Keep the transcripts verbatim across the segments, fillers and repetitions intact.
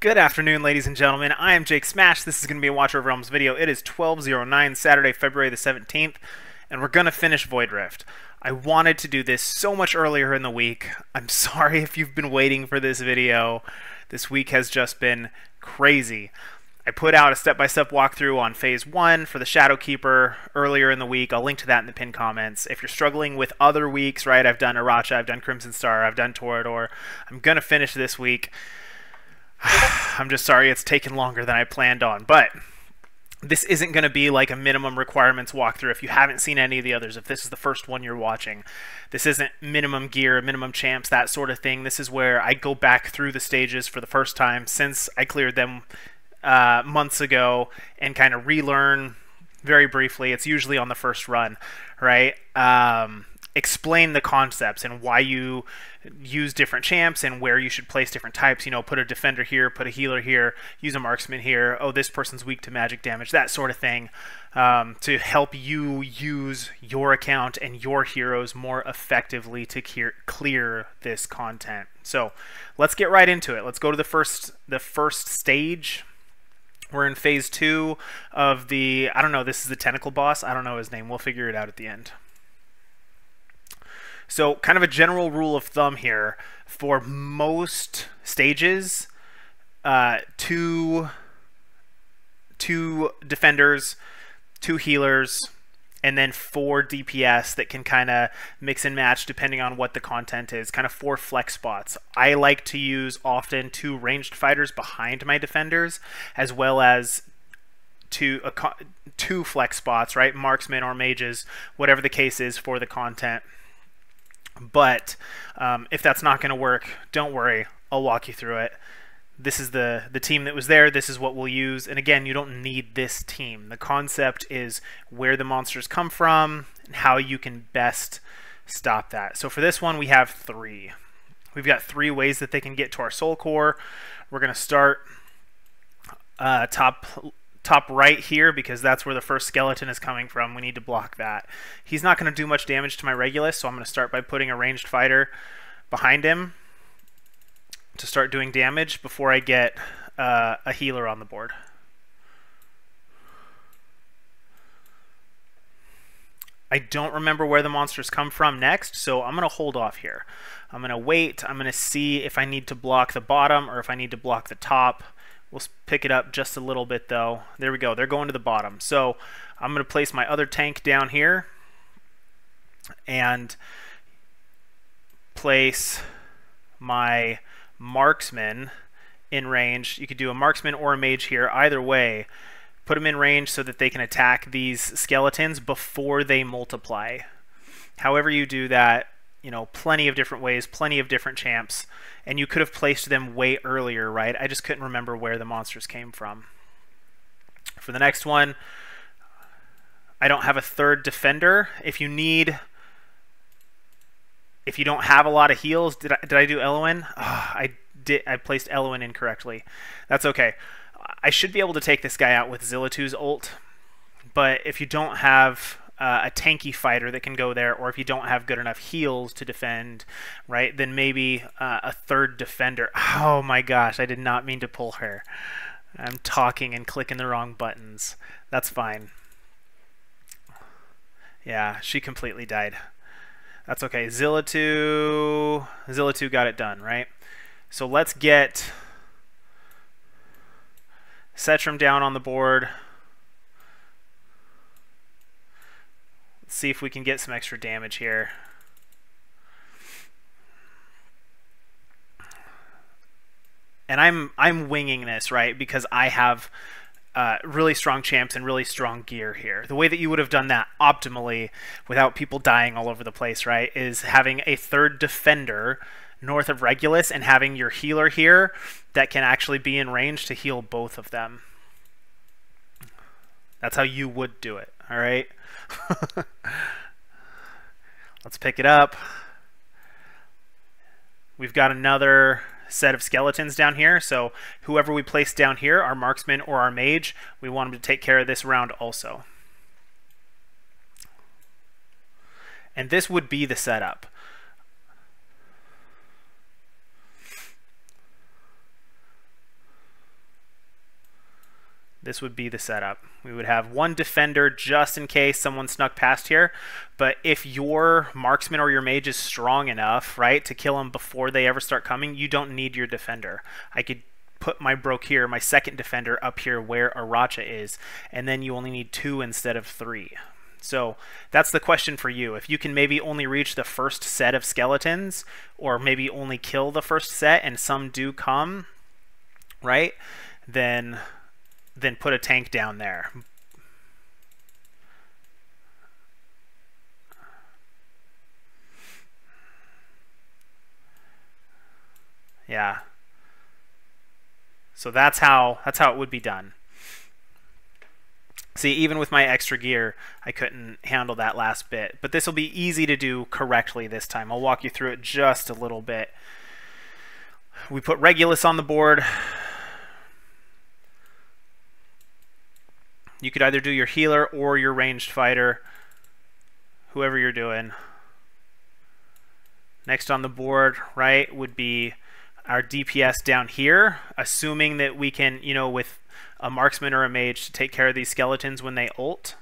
Good afternoon, ladies and gentlemen. I am Jake Smash. This is going to be a Watcher of Realms video. It is twelve oh nine, Saturday, February the seventeenth, and we're going to finish Void Rift. I wanted to do this so much earlier in the week. I'm sorry if you've been waiting for this video. This week has just been crazy. I put out a step-by-step walkthrough on Phase one for the Shadow Keeper earlier in the week. I'll link to that in the pinned comments. If you're struggling with other weeks, right, I've done Aracha, I've done Crimson Star, I've done Torridor. I'm going to finish this week. I'm just sorry it's taken longer than I planned on, but this isn't going to be like a minimum requirements walkthrough if you haven't seen any of the others, if this is the first one you're watching. This isn't minimum gear, minimum champs, that sort of thing. This is where I go back through the stages for the first time since I cleared them uh, months ago and kind of relearn very briefly. It's usually on the first run, right? Um... explain the concepts and why you use different champs and where you should place different types. You know, put a defender here, put a healer here, use a marksman here. Oh, this person's weak to magic damage, that sort of thing, um, to help you use your account and your heroes more effectively to clear, clear this content. So let's get right into it. Let's go to the first, the first stage. We're in phase two of the, I don't know, this is the tentacle boss. I don't know his name. We'll figure it out at the end. So kind of a general rule of thumb here, for most stages, uh, two, two defenders, two healers, and then four D P S that can kind of mix and match depending on what the content is, kind of four flex spots. I like to use often two ranged fighters behind my defenders, as well as two, uh, two flex spots, right? Marksmen or mages, whatever the case is for the content. But um, if that's not going to work, don't worry, I'll walk you through it. This is the, the team that was there, this is what we'll use, and again, you don't need this team. The concept is where the monsters come from and how you can best stop that. So for this one, we have three. We've got three ways that they can get to our soul core. We're going to start uh, top top right here because that's where the first skeleton is coming from. We need to block that. He's not going to do much damage to my Regulus, so I'm going to start by putting a ranged fighter behind him to start doing damage before I get uh, a healer on the board. I don't remember where the monsters come from next, so I'm going to hold off here. I'm going to wait. I'm going to see if I need to block the bottom or if I need to block the top. We'll pick it up just a little bit, though. There we go. They're going to the bottom. So I'm going to place my other tank down here and place my marksman in range. You could do a marksman or a mage here. Either way, put them in range so that they can attack these skeletons before they multiply. However you do that, you know, plenty of different ways, plenty of different champs, and you could have placed them way earlier, right? I just couldn't remember where the monsters came from. For the next one, I don't have a third defender. If you need, if you don't have a lot of heals, did I, did I do Elowen? Oh, I did. I placed Elowen incorrectly. That's okay. I should be able to take this guy out with Zillatu's ult, but if you don't have Uh, a tanky fighter that can go there, or if you don't have good enough heals to defend, right, then maybe uh, a third defender. Oh my gosh, I did not mean to pull her. I'm talking and clicking the wrong buttons. That's fine. Yeah, she completely died. That's okay. Zillatu, Zillatu got it done, right? So let's get Cetrum down on the board. See if we can get some extra damage here. And I'm I'm winging this, right, because I have uh, really strong champs and really strong gear here. The way that you would have done that optimally without people dying all over the place, right, is having a third defender north of Regulus and having your healer here that can actually be in range to heal both of them. That's how you would do it, all right? Let's pick it up. We've got another set of skeletons down here, so whoever we place down here, our marksman or our mage, we want them to take care of this round also. And this would be the setup. this would be the setup. We would have one defender just in case someone snuck past here, but if your marksman or your mage is strong enough, right, to kill them before they ever start coming, you don't need your defender. I could put my Brok here, my second defender up here where Aracha is, and then you only need two instead of three. So that's the question for you. If you can maybe only reach the first set of skeletons, or maybe only kill the first set and some do come, right, then... then put a tank down there. Yeah. So that's how that's how it would be done. See, even with my extra gear, I couldn't handle that last bit, but this will be easy to do correctly this time. I'll walk you through it just a little bit. We put Regulus on the board. You could either do your healer or your ranged fighter, whoever you're doing. Next on the board, right, would be our D P S down here, assuming that we can, you know, with a marksman or a mage to take care of these skeletons when they ult.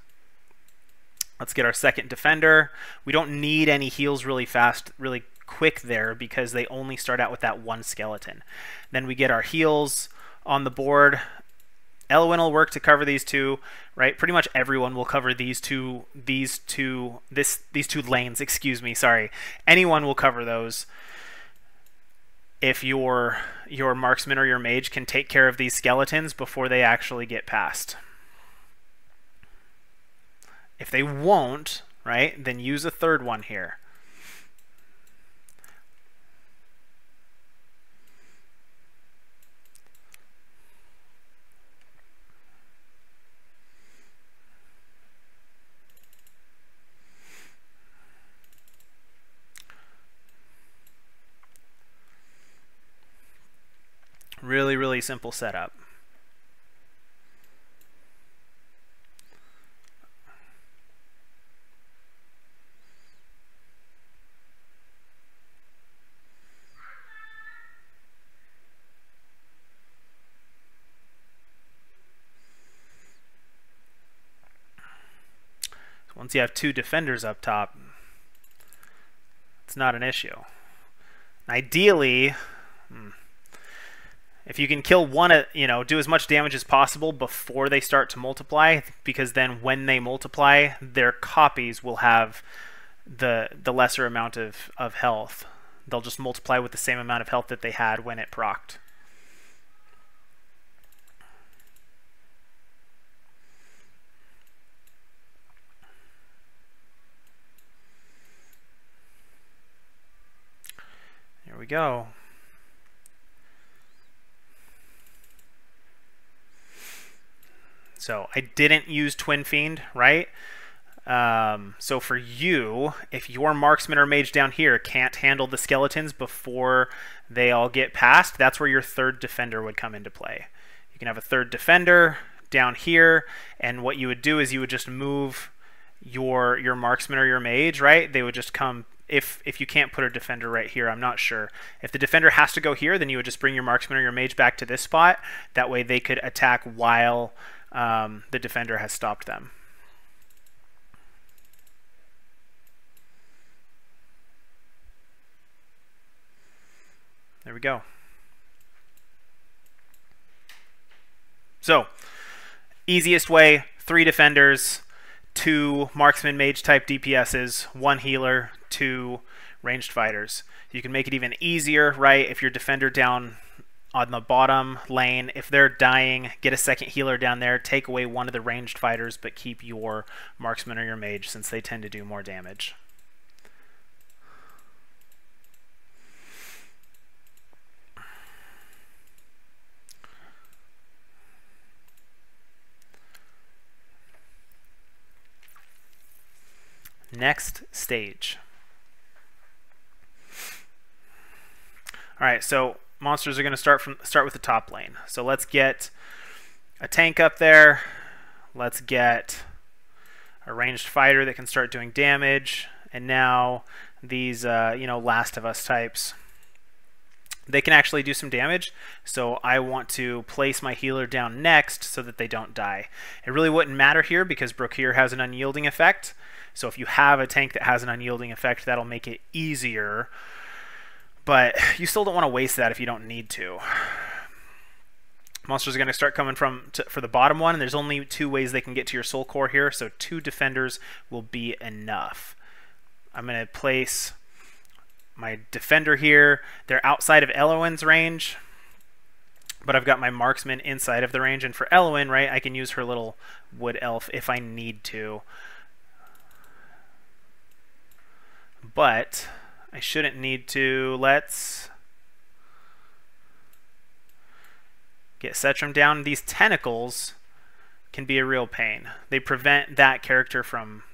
Let's get our second defender. We don't need any heals really fast, really quick there, because they only start out with that one skeleton. Then we get our heals on the board. Elwynn will work to cover these two, right? Pretty much everyone will cover these two, these two, this, these two lanes, excuse me, sorry. Anyone will cover those if your, your marksman or your mage can take care of these skeletons before they actually get past. If they won't, right, then use a third one here. Really, really simple setup. So once you have two defenders up top, it's not an issue. Ideally, hmm, if you can kill one, you know, do as much damage as possible before they start to multiply, because then when they multiply, their copies will have the the lesser amount of, of health. They'll just multiply with the same amount of health that they had when it procced. Here we go. So I didn't use Twin Fiend, right? Um, so for you, if your marksman or mage down here can't handle the skeletons before they all get past, that's where your third defender would come into play. You can have a third defender down here, and what you would do is you would just move your your marksman or your mage, right? They would just come, if, if you can't put a defender right here, I'm not sure. If the defender has to go here, then you would just bring your marksman or your mage back to this spot. That way they could attack while... Um, the defender has stopped them. There we go. So, easiest way, three defenders, two marksman mage type D P S's, one healer, two ranged fighters. You can make it even easier, right, if your defender down on the bottom lane, if they're dying, get a second healer down there, take away one of the ranged fighters, but keep your marksman or your mage since they tend to do more damage. Next stage. All right, so monsters are going to start from start with the top lane. So let's get a tank up there. Let's get a ranged fighter that can start doing damage. And now these, uh, you know, Last of Us types they can actually do some damage, so I want to place my healer down next so that they don't die. It really wouldn't matter here because Brok here has an unyielding effect, so if you have a tank that has an unyielding effect, that'll make it easier, but you still don't want to waste that if you don't need to. Monsters are going to start coming from to, for the bottom one, and there's only two ways they can get to your soul core here, so two defenders will be enough. I'm going to place my defender here. They're outside of Elowin's range, but I've got my marksman inside of the range, and for Elwynn, right, I can use her little wood elf if I need to. But I shouldn't need to. Let's get Cetrum down. These tentacles can be a real pain. They prevent that character from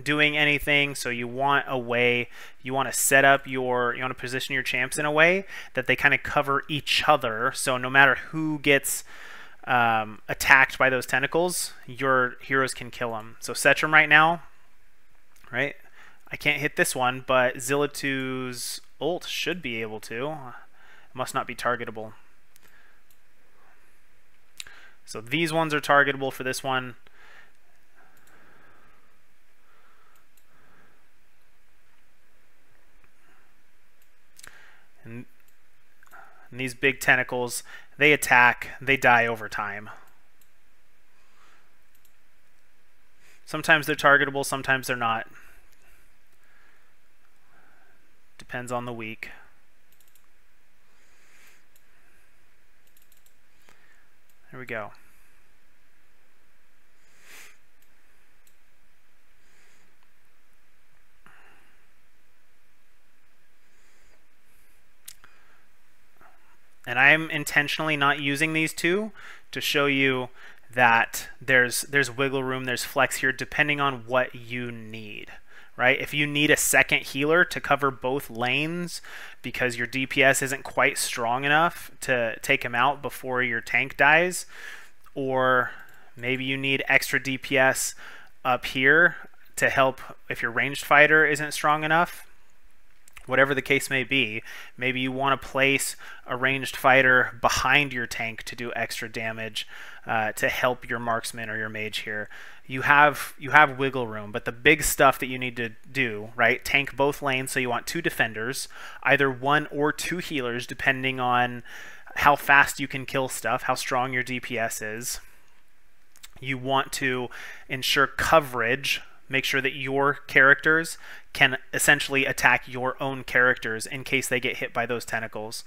doing anything, so you want a way, you want to set up your, you want to position your champs in a way that they kind of cover each other, so no matter who gets um, attacked by those tentacles, your heroes can kill them. So Cetrum right now, right? I can't hit this one, but Zillatu's ult should be able to. It must not be targetable. So these ones are targetable for this one. And, and these big tentacles, they attack, they die over time. Sometimes they're targetable, sometimes they're not. Depends on the week. There we go. And I'm intentionally not using these two to show you that there's there's wiggle room, there's flex here depending on what you need, right? If you need a second healer to cover both lanes because your D P S isn't quite strong enough to take him out before your tank dies, or maybe you need extra D P S up here to help if your ranged fighter isn't strong enough, whatever the case may be, maybe you want to place a ranged fighter behind your tank to do extra damage uh, to help your marksman or your mage here. You have you have wiggle room, but the big stuff that you need to do, right, tank both lanes, so you want two defenders, either one or two healers depending on how fast you can kill stuff, how strong your D P S is. You want to ensure coverage. Make sure that your characters can essentially attack your own characters in case they get hit by those tentacles.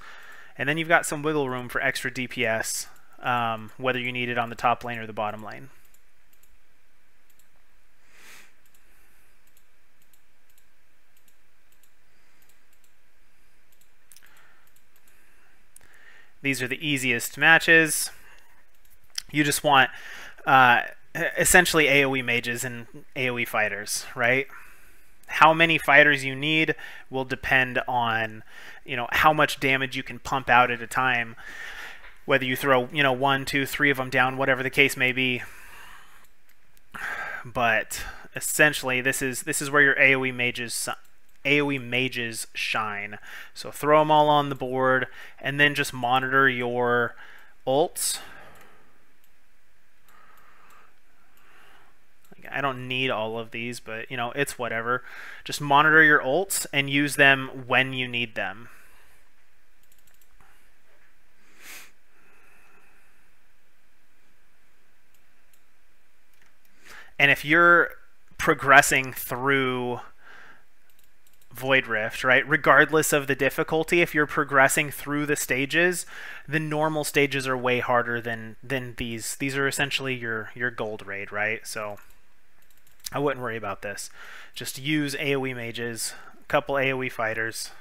And then you've got some wiggle room for extra D P S, um, whether you need it on the top lane or the bottom lane. These are the easiest matches. You just want... Uh, essentially AoE mages and AoE fighters, right? How many fighters you need will depend on, you know, how much damage you can pump out at a time, whether you throw, you know, one, two, three of them down, whatever the case may be. But essentially this is this is where your AoE mages AoE mages shine. So throw them all on the board and then just monitor your ults. I don't need all of these, but you know, it's whatever. Just monitor your ults and use them when you need them. And if you're progressing through Void Rift, right, regardless of the difficulty, if you're progressing through the stages, the normal stages are way harder than than these. These are essentially your your gold raid, right? So I wouldn't worry about this. Just use AoE mages, a couple AoE fighters.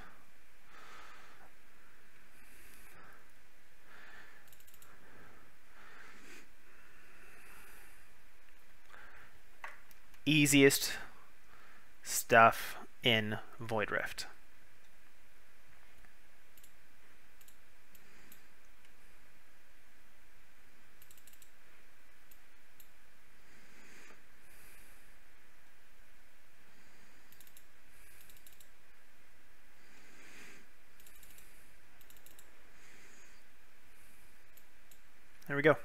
Easiest stuff in Void Rift. There we go.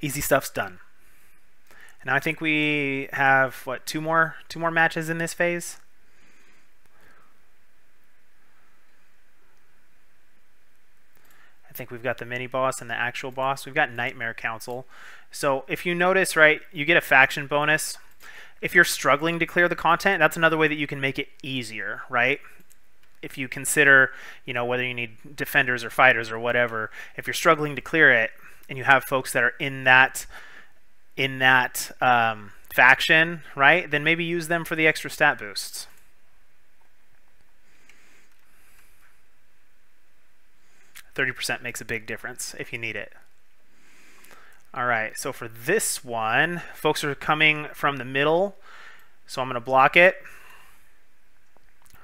Easy stuff's done. And I think we have, what, two more two more matches in this phase? I think we've got the mini boss and the actual boss. We've got Nightmare Council. So if you notice, right, you get a faction bonus. If you're struggling to clear the content, that's another way that you can make it easier, right? If you consider, you know, whether you need defenders or fighters or whatever, if you're struggling to clear it and you have folks that are in that in that um, faction, right, then maybe use them for the extra stat boosts. thirty percent makes a big difference if you need it. All right, so for this one, folks are coming from the middle, so I'm going to block it,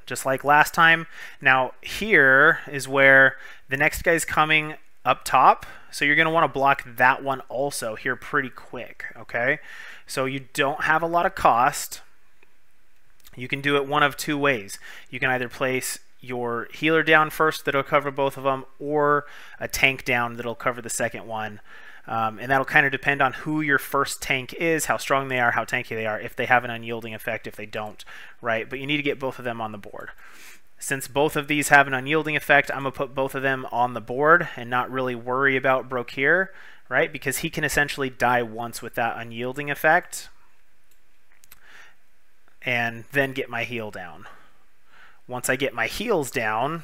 just like last time. Now, here is where the next guy's coming up top, so you're going to want to block that one also here pretty quick, okay? So you don't have a lot of cost. You can do it one of two ways. You can either place your healer down first, that'll cover both of them, or a tank down that'll cover the second one. Um, and that'll kind of depend on who your first tank is, how strong they are, how tanky they are, if they have an unyielding effect, if they don't, right? But you need to get both of them on the board. Since both of these have an unyielding effect, I'm going to put both of them on the board and not really worry about Brok here, right? Because he can essentially die once with that unyielding effect and then get my heal down. Once I get my heals down,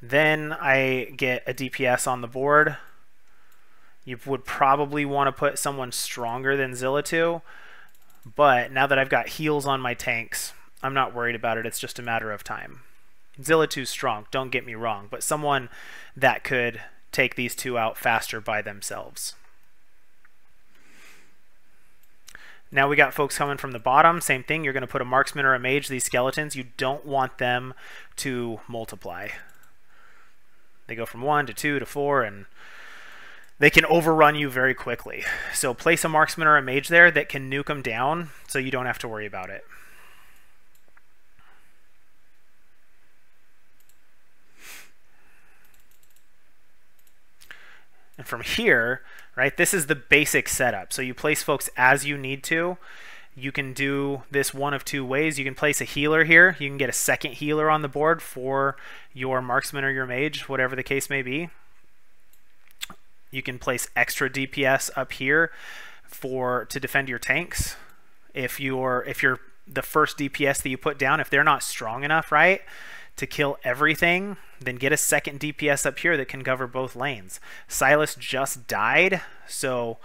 then I get a D P S on the board. You would probably want to put someone stronger than Zillatu, but now that I've got heals on my tanks, I'm not worried about it. It's just a matter of time. Zillatu's strong, don't get me wrong, but someone that could take these two out faster by themselves. Now we got folks coming from the bottom. Same thing, you're going to put a marksman or a mage. These skeletons, you don't want them to multiply. They go from one to two to four, and they can overrun you very quickly. So place a marksman or a mage there that can nuke them down so you don't have to worry about it. And from here, right, this is the basic setup. So you place folks as you need to. You can do this one of two ways. You can place a healer here. You can get a second healer on the board for your marksman or your mage, whatever the case may be. You can place extra D P S up here for to defend your tanks. If you're if you're the first D P S that you put down, if they're not strong enough, right, to kill everything, then get a second D P S up here that can cover both lanes. Silas just died, so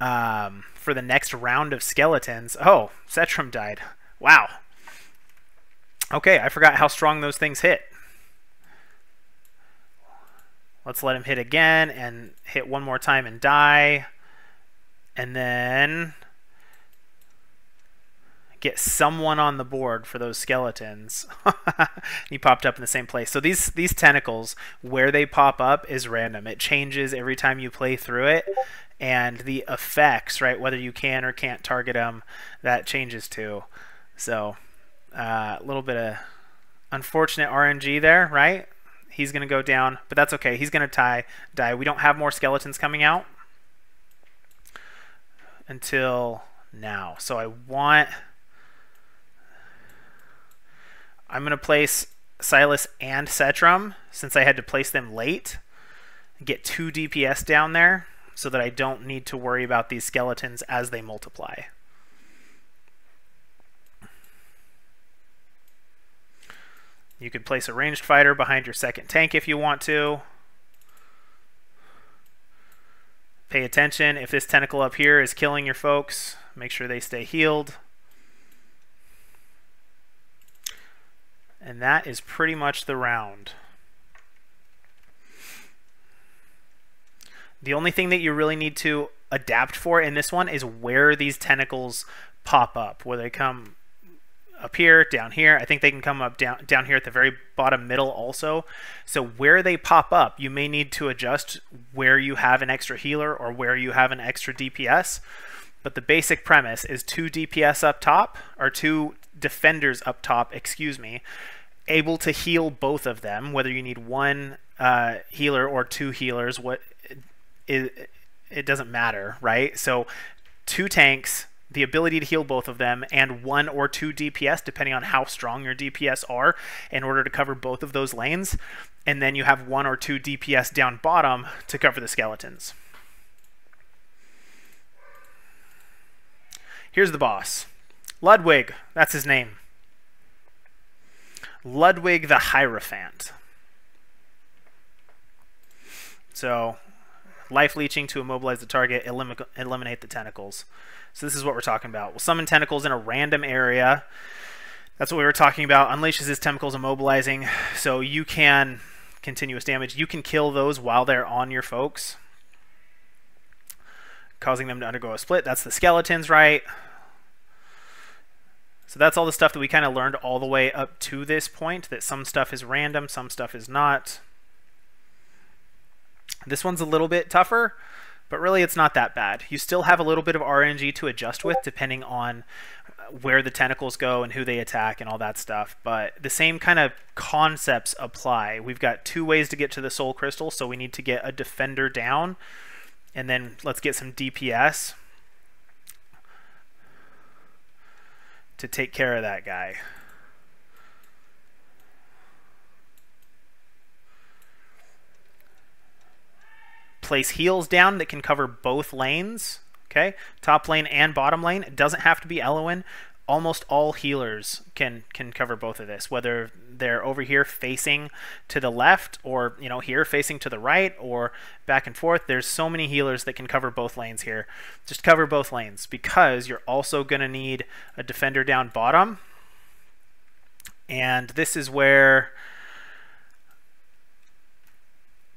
um, for the next round of skeletons, oh, Cetrum died. Wow. Okay, I forgot how strong those things hit. Let's let him hit again and hit one more time and die. And then get someone on the board for those skeletons. He popped up in the same place. So these, these tentacles, where they pop up is random. It changes every time you play through it. And the effects, right, whether you can or can't target them, that changes too. So uh, a little bit of unfortunate R N G there, right? He's going to go down, but that's okay. He's going to die. We don't have more skeletons coming out until now. So I want... I'm going to place Silas and Cetrum, since I had to place them late. Get two D P S down there so that I don't need to worry about these skeletons as they multiply. You could place a ranged fighter behind your second tank if you want to. Pay attention. If this tentacle up here is killing your folks, make sure they stay healed. And that is pretty much the round. The only thing that you really need to adapt for in this one is where these tentacles pop up, where they come up here, down here. I think they can come up down down here at the very bottom middle also. So where they pop up, you may need to adjust where you have an extra healer or where you have an extra D P S. But the basic premise is two D P S up top, or two defenders up top, excuse me, able to heal both of them, whether you need one uh, healer or two healers, what it, it doesn't matter, right? So two tanks, the ability to heal both of them, and one or two D P S, depending on how strong your D P S are, in order to cover both of those lanes. And then you have one or two D P S down bottom to cover the skeletons. Here's the boss. Ludwig, that's his name. Ludwig the Hierophant. So, life leeching to immobilize the target, elim- eliminate the tentacles. So this is what we're talking about. We'll summon tentacles in a random area. That's what we were talking about. Unleashes his tentacles immobilizing. So you can, continuous damage, you can kill those while they're on your folks, causing them to undergo a split. That's the skeletons, right? So that's all the stuff that we kind of learned all the way up to this point, that some stuff is random, some stuff is not. This one's a little bit tougher, but really it's not that bad. You still have a little bit of R N G to adjust with, depending on where the tentacles go and who they attack and all that stuff, but the same kind of concepts apply. We've got two ways to get to the soul crystal, so we need to get a defender down, and then let's get some D P S to take care of that guy. Place heals down that can cover both lanes, okay? Top lane and bottom lane. It doesn't have to be Elowen. Almost all healers can can cover both of this, whether they're over here facing to the left, or you know, here facing to the right, or back and forth. There's so many healers that can cover both lanes here. Just cover both lanes, because you're also gonna need a defender down bottom. And this is where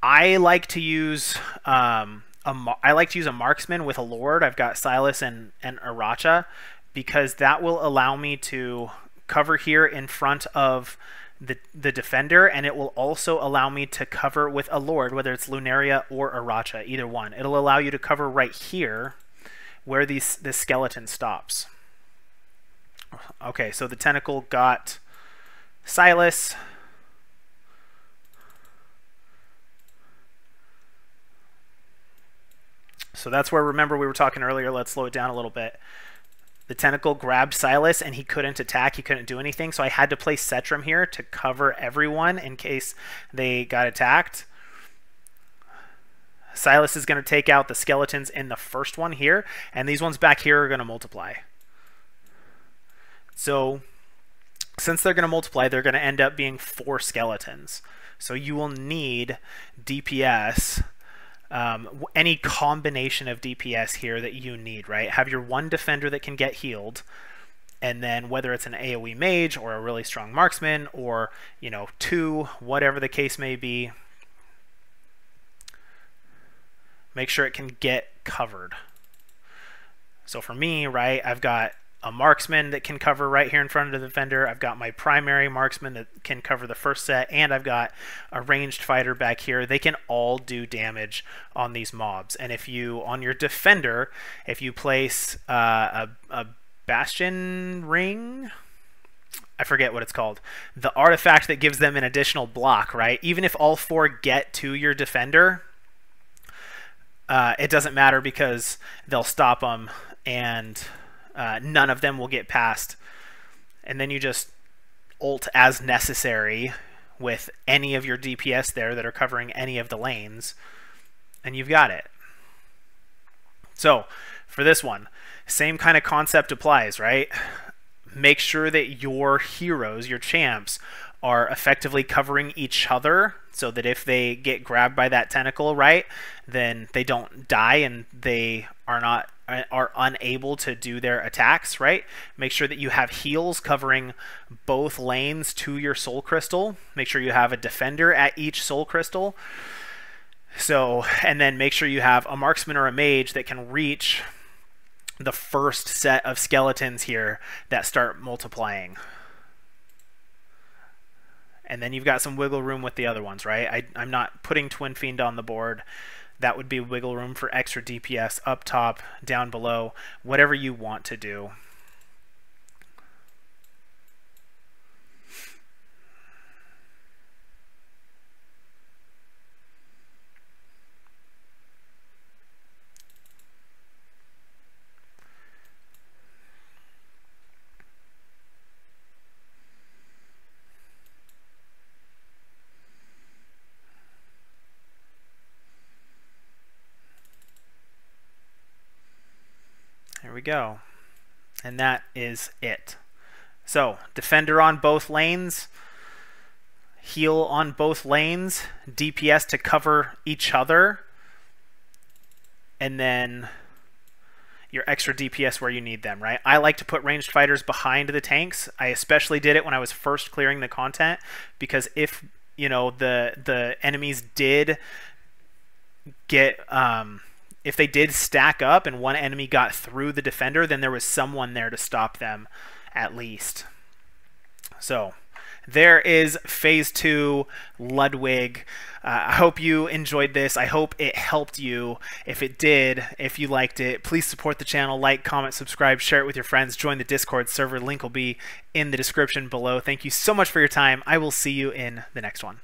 I like to use um a, I like to use a marksman with a lord. I've got Silas and and Aracha, because that will allow me to cover here in front of the, the defender, and it will also allow me to cover with a lord, whether it's Lunaria or Aracha, either one. It'll allow you to cover right here where these, this skeleton stops. Okay, so the tentacle got Silas. So that's where, remember we were talking earlier, let's slow it down a little bit. The tentacle grabbed Silas and he couldn't attack, he couldn't do anything, so I had to place Cetrum here to cover everyone in case they got attacked. Silas is going to take out the skeletons in the first one here, and these ones back here are going to multiply. So since they're going to multiply, they're going to end up being four skeletons. So you will need D P S. Um, any combination of D P S here that you need, right? Have your one defender that can get healed, and then whether it's an AoE mage or a really strong marksman, or you know, two, whatever the case may be, make sure it can get covered. So for me, right, I've got a marksman that can cover right here in front of the defender. I've got my primary marksman that can cover the first set, and I've got a ranged fighter back here. They can all do damage on these mobs. And if you, on your defender, if you place uh, a, a bastion ring, I forget what it's called, the artifact that gives them an additional block, right? Even if all four get to your defender, uh, it doesn't matter, because they'll stop them, and Uh, none of them will get past. And then you just ult as necessary with any of your D P S there that are covering any of the lanes, and you've got it. So for this one, same kind of concept applies, right? Make sure that your heroes, your champs, are effectively covering each other, so that if they get grabbed by that tentacle, right, then they don't die and they are not are unable to do their attacks, right? Make sure that you have heals covering both lanes to your soul crystal. Make sure you have a defender at each soul crystal. So, and then make sure you have a marksman or a mage that can reach the first set of skeletons here that start multiplying. And then you've got some wiggle room with the other ones, right? I, I'm not putting Twin Fiend on the board. That would be wiggle room for extra D P S up top, down below, whatever you want to do. we go. And that is it. So, defender on both lanes, heal on both lanes, D P S to cover each other, and then your extra D P S where you need them, right? I like to put ranged fighters behind the tanks. I especially did it when I was first clearing the content, because if, you know, the the enemies did get, um, if they did stack up and one enemy got through the defender, then there was someone there to stop them at least. So there is phase two Ludwig. Uh, I hope you enjoyed this. I hope it helped you. If it did, if you liked it, please support the channel. Like, comment, subscribe, share it with your friends. Join the Discord server. Link will be in the description below. Thank you so much for your time. I will see you in the next one.